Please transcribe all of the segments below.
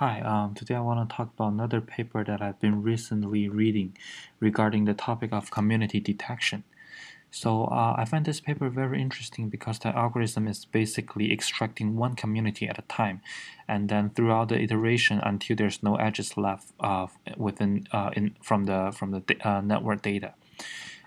Hi, today I want to talk about another paper that I've been recently reading regarding the topic of community detection. So I find this paper very interesting because the algorithm is basically extracting one community at a time, and then throughout the iteration until there's no edges left within from the network data.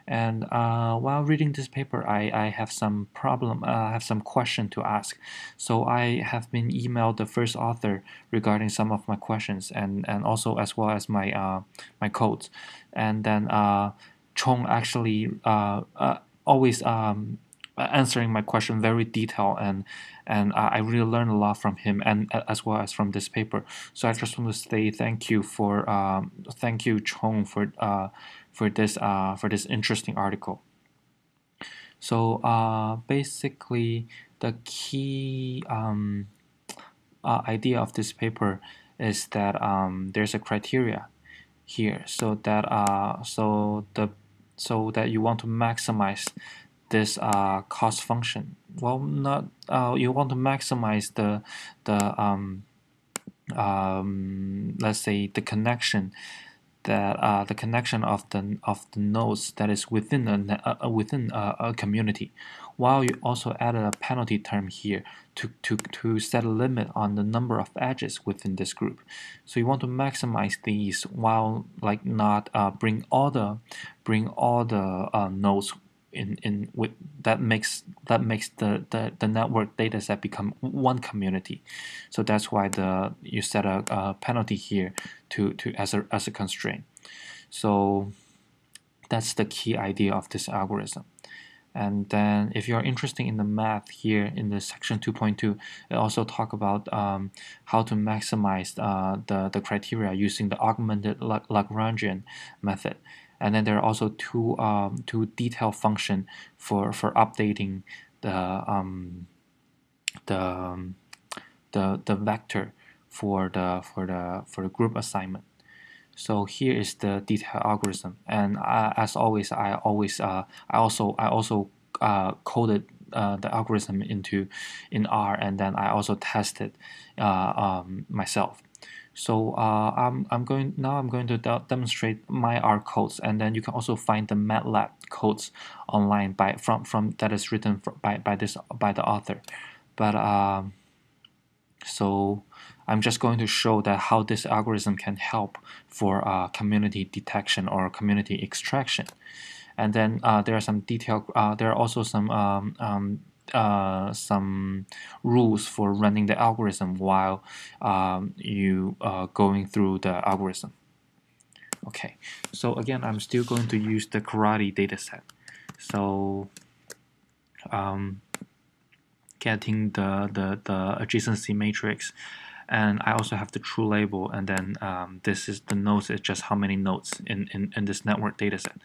And while reading this paper, I have some problem. I have some question to ask. So I have been emailed the first author regarding some of my questions, and also as well as my my codes. And then Chong actually always answering my question very detailed, and I really learned a lot from him and as well as from this paper. So I just want to say thank you for thank you, Chong, for this interesting article. So basically the key idea of this paper is that there's a criteria here, so that so that you want to maximize this cost function. Well, not you want to maximize the let's say the connection that the connection of the nodes that is within a community, while you also added a penalty term here to set a limit on the number of edges within this group. So you want to maximize these while like not bring all the nodes in with that makes the network data set become one community. So that's why you set a penalty here as a constraint. So that's the key idea of this algorithm. And then if you're interested in the math, here in the section 2.2, it also talk about how to maximize the criteria using the augmented Lagrangian method. And then there are also two detail function for updating the vector for the group assignment. So here is the detail algorithm, and as always, I also coded the algorithm in R, and then I also tested myself. So I'm going to demonstrate my R codes, and then you can also find the MATLAB codes online that is written by the author. But so I'm just going to show that how this algorithm can help for community detection or community extraction. And then there are some detail. There are also some rules for running the algorithm while you going through the algorithm. Okay, so again, I'm still going to use the karate dataset. So getting the adjacency matrix, and I also have the true label, and then this is the nodes. It's just how many nodes in this network dataset.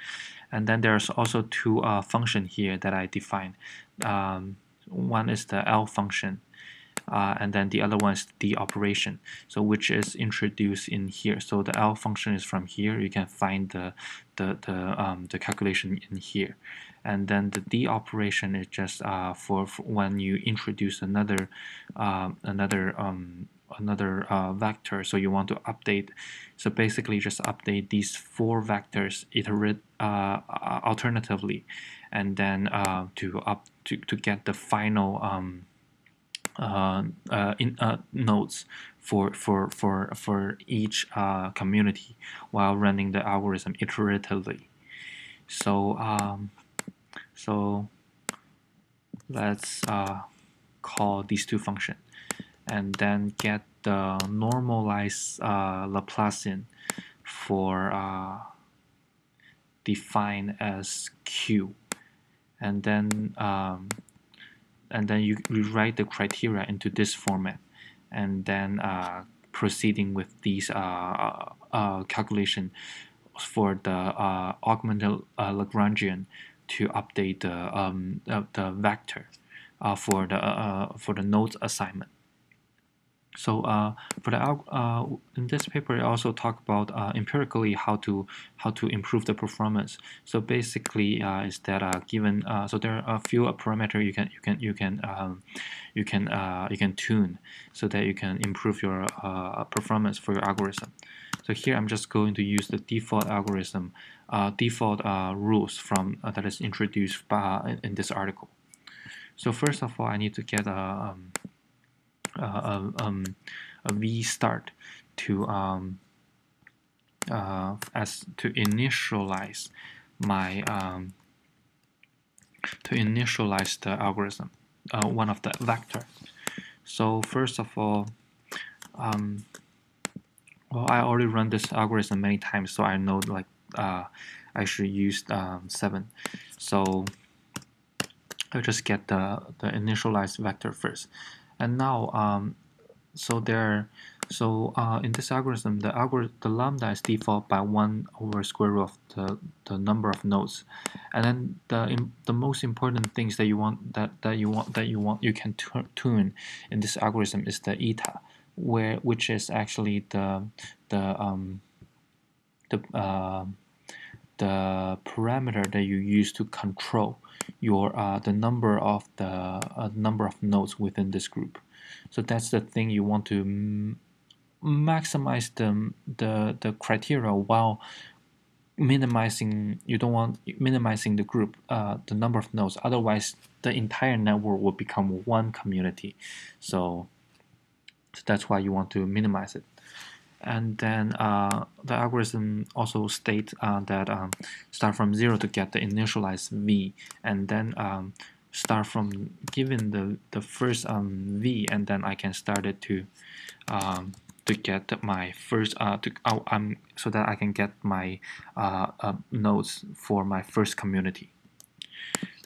And then there's also two function here that I defined. One is the L function, and then the other one is the operation, so which is introduced in here. So the L function is from here. You can find the calculation in here. And then the D operation is just for when you introduce another vector, so you want to update. So basically just update these four vectors alternatively, and then to get the final nodes for each community while running the algorithm iteratively. So so let's call these two functions, and then get the normalized Laplacian for defined as Q, and then you rewrite the criteria into this format, and then proceeding with these calculation for the augmented Lagrangian to update the vector for the nodes assignment. So for the in this paper, I also talk about empirically how to improve the performance. So basically, is that given so there are a few parameters you can tune so that you can improve your performance for your algorithm. So here I'm just going to use the default algorithm, default rules from that is introduced by, in this article. So first of all, I need to get a v start to initialize my the algorithm, one of the vectors. So first of all, well, I already run this algorithm many times, so I know like I should use 7. So I just get the initialized vector first. And now, in this algorithm, the lambda is default by 1/√ of the number of nodes, and then the most important things that you want you can tune in this algorithm is the eta, which is actually the parameter that you use to control your the number of nodes within this group. So that's the thing you want to maximize the criteria while minimizing. You don't want minimizing the group, the number of nodes. Otherwise, the entire network will become one community. So that's why you want to minimize it. And then the algorithm also states that start from 0 to get the initialized v, and then start from given the first v, and then I can start it to get my first so that I can get my nodes for my first community.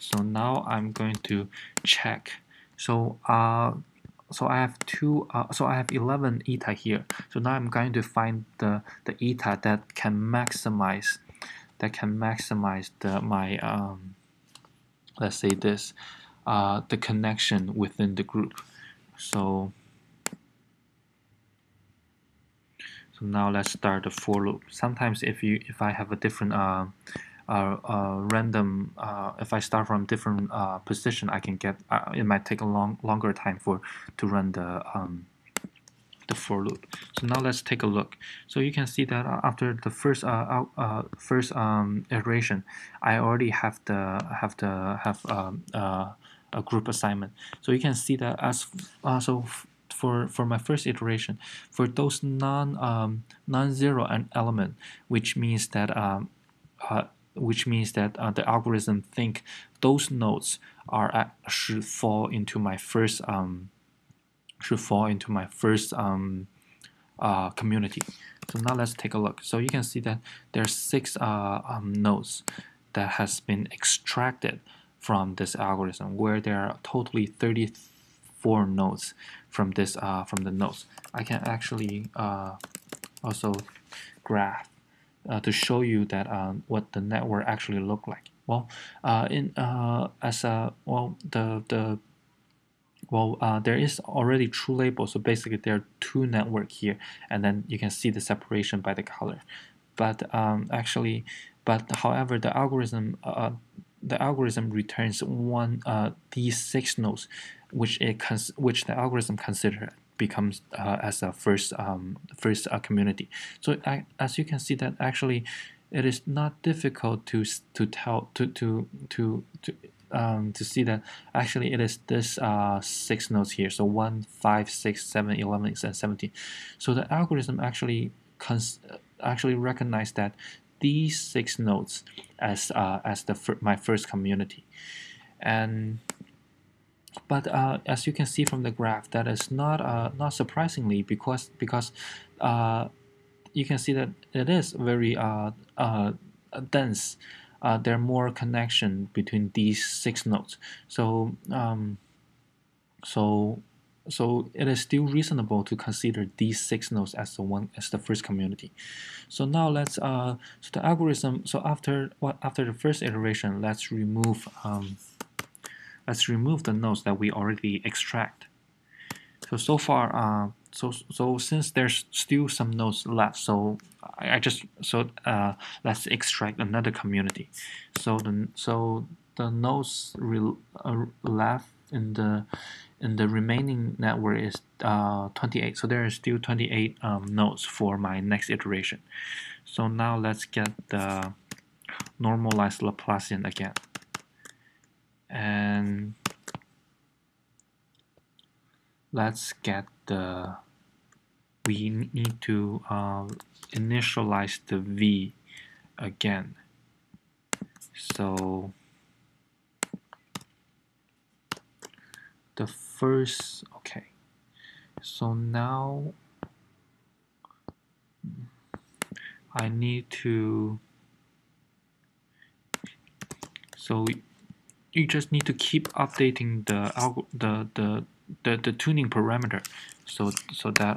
So now I'm going to check. So I have 11 eta here. So now I'm going to find the eta that can maximize my let's say this the connection within the group. So now let's start the for loop. Sometimes if I have a different random, if I start from different position, I can get it might take a longer time to run the for loop. So now let's take a look. So you can see that after the first iteration, I already have a group assignment. So you can see that as for my first iteration, for those non-zero element, which means that the algorithm think those nodes should fall into my first community. So now let's take a look. So you can see that there's 6 nodes that has been extracted from this algorithm, where there are totally 34 nodes from this from the nodes. I can actually also graph to show you that what the network actually look like. Well, there is already true label. So basically, there are 2 network here, and then you can see the separation by the color. But however, the algorithm returns these 6 nodes, which the algorithm considered becomes as a first community. So as you can see that actually, it is not difficult to see that actually it is this 6 nodes here. So 1, 5, 6, 7, 11, and 17. So the algorithm actually recognized that these 6 nodes as my first community, and. But as you can see from the graph, that is not surprisingly, because you can see that it is very dense. There are more connection between these 6 nodes. So it is still reasonable to consider these 6 nodes as the first community. So now let's the algorithm. So after the first iteration, let's remove. Let's remove the nodes that we already extract. So far, So since there's still some nodes left, let's extract another community. So the nodes left in the remaining network is 28. So there is still 28 nodes for my next iteration. So now let's get the normalized Laplacian again, and let's get the. We need to initialize the v again. So the first, okay. So now I need to. So you just need to keep updating the tuning parameter, so that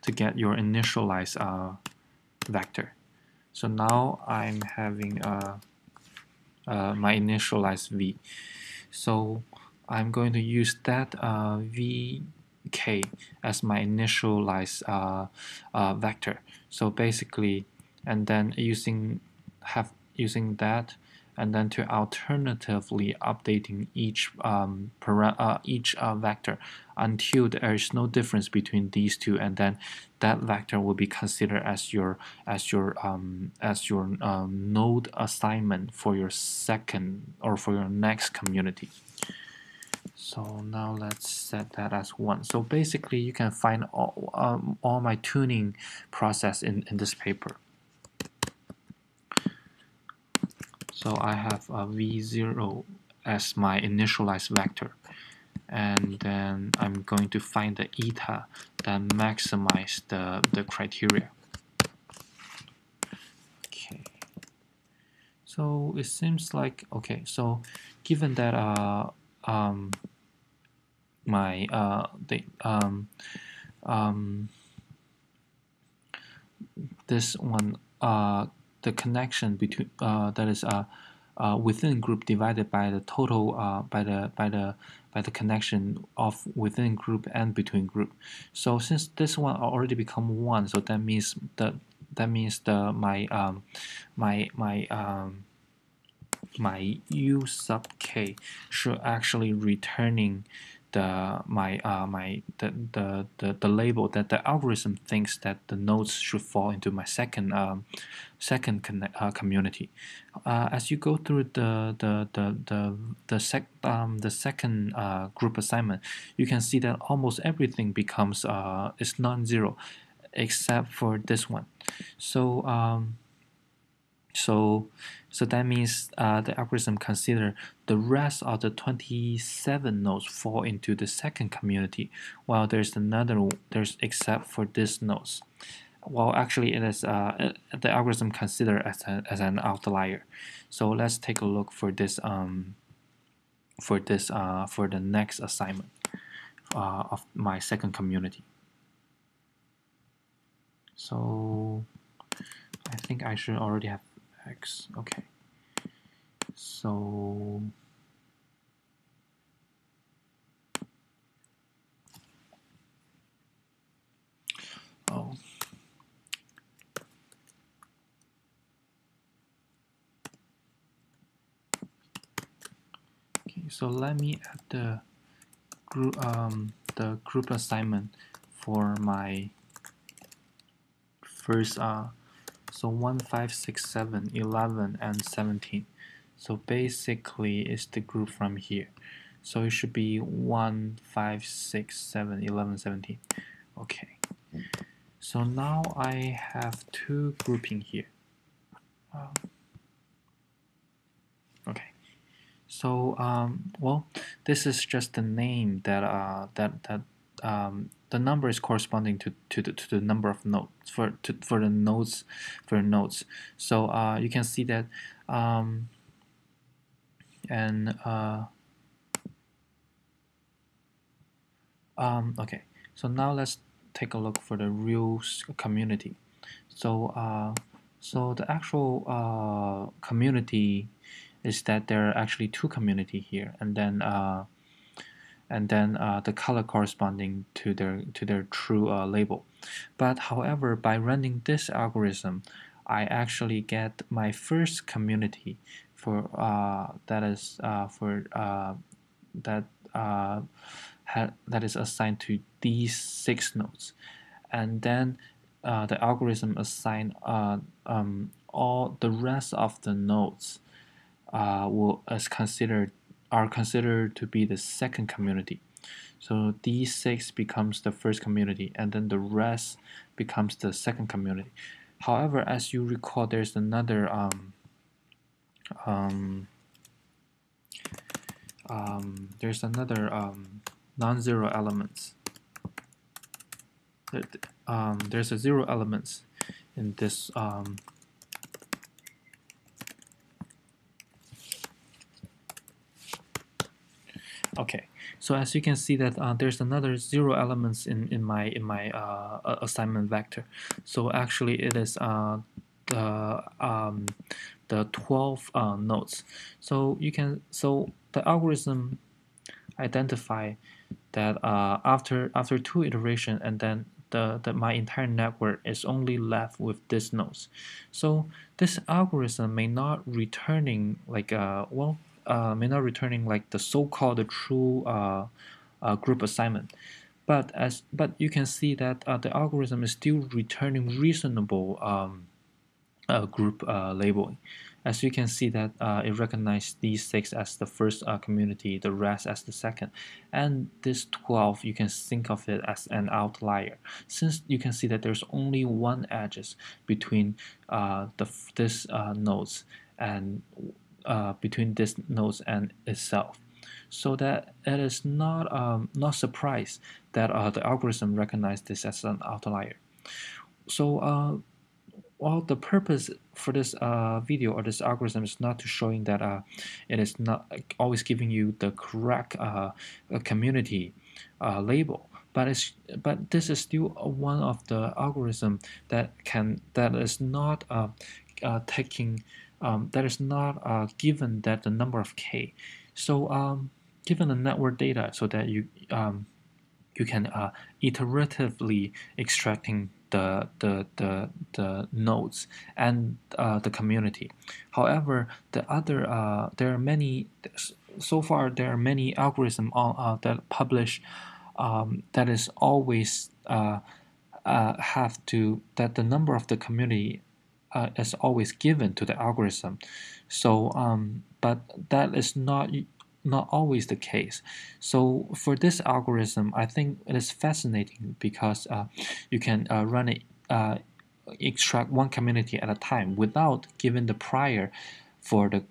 to get your initialized vector. So now I'm having my initialized v. So I'm going to use that vk as my initialized vector. So basically, and then using that. And then to alternatively updating each vector until there is no difference between these two, and then that vector will be considered as your node assignment for your second or for your next community. So now let's set that as 1. So basically, you can find all my tuning process in this paper. So I have a v0 as my initialized vector, and then I'm going to find the eta that maximize the criteria. Okay. So it seems like okay. So given that this one the connection between that is within group divided by the total by the connection of within group and between group. So since this one already become 1, so that means my u sub k should actually returning the label that the algorithm thinks that the nodes should fall into my second community. As you go through the second group assignment, you can see that almost everything becomes is non-zero, except for this one. So So that means the algorithm consider the rest of the 27 nodes fall into the second community, while there's another except for this nodes. Well, actually, it is the algorithm consider as an outlier. So let's take a look for this for the next assignment of my second community. So I think I should already have. X. Okay. So oh. Okay, so let me add the group assignment for my first so 1, 5, 6, 7, 11, and 17. So basically, it's the group from here. So it should be 1, 5, 6, 7, 11, 17. Okay. So now I have two grouping here. Okay. So well, this is just the name that the number is corresponding to the number of nodes for the nodes. So you can see that okay. So now let's take a look for the real community. So so the actual community is that there are actually two community here, and then and then the color corresponding to their true label. But however, by running this algorithm, I actually get my first community for that is assigned to these 6 nodes, and then the algorithm assign all the rest of the nodes are considered to be the second community. So these 6 becomes the first community, and then the rest becomes the second community. However, as you recall, there's another non-zero elements. There's a 0 elements in this Okay, so as you can see that there's another 0 elements in my assignment vector. So actually, it is the 12 nodes. So you can the algorithm identify that after 2 iterations, and then my entire network is only left with these nodes. So this algorithm may not returning like the so-called true group assignment, but you can see that the algorithm is still returning reasonable group labeling. As you can see that it recognized these 6 as the first community, the rest as the second, and this 12 you can think of it as an outlier, since you can see that there's only one edges between this nodes and between this nodes and itself, so that it is not surprised that the algorithm recognized this as an outlier. So well, the purpose for this video or this algorithm is not to showing that it is not always giving you the correct community label, but this is still one of the algorithm that is not given that the number of k. So given the network data, so that you you can iteratively extracting the nodes and the community. However, the other there are many algorithms that publish that is always that the number of the community is always given to the algorithm. So but that is not always the case. So for this algorithm, I think it is fascinating because you can run it, extract one community at a time without giving the prior for the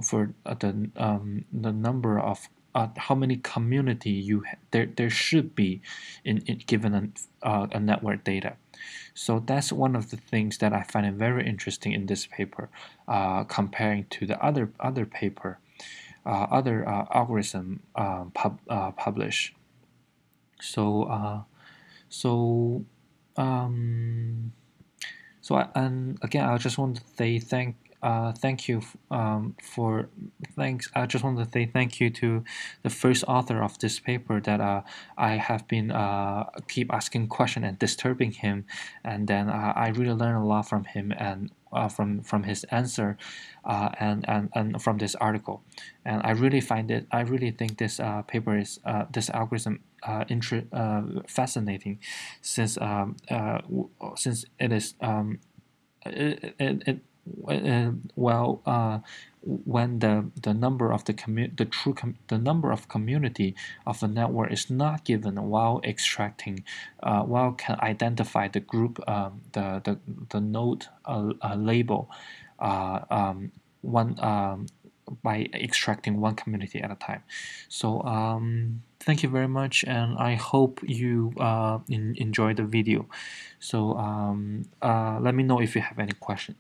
number of how many community there should be in given a network data. So that's one of the things that I find very interesting in this paper, comparing to the other paper. Other algorithm publish. So and again, I just want to say thank you to the first author of this paper that I have been keep asking question and disturbing him, and then I really learned a lot from him, and from his answer and from this article. And I really think this paper is this algorithm fascinating, since it is when the number of the number of community of the network is not given while extracting, while can identify the group, the node label, by extracting one community at a time. So thank you very much, and I hope you enjoy the video. So let me know if you have any questions.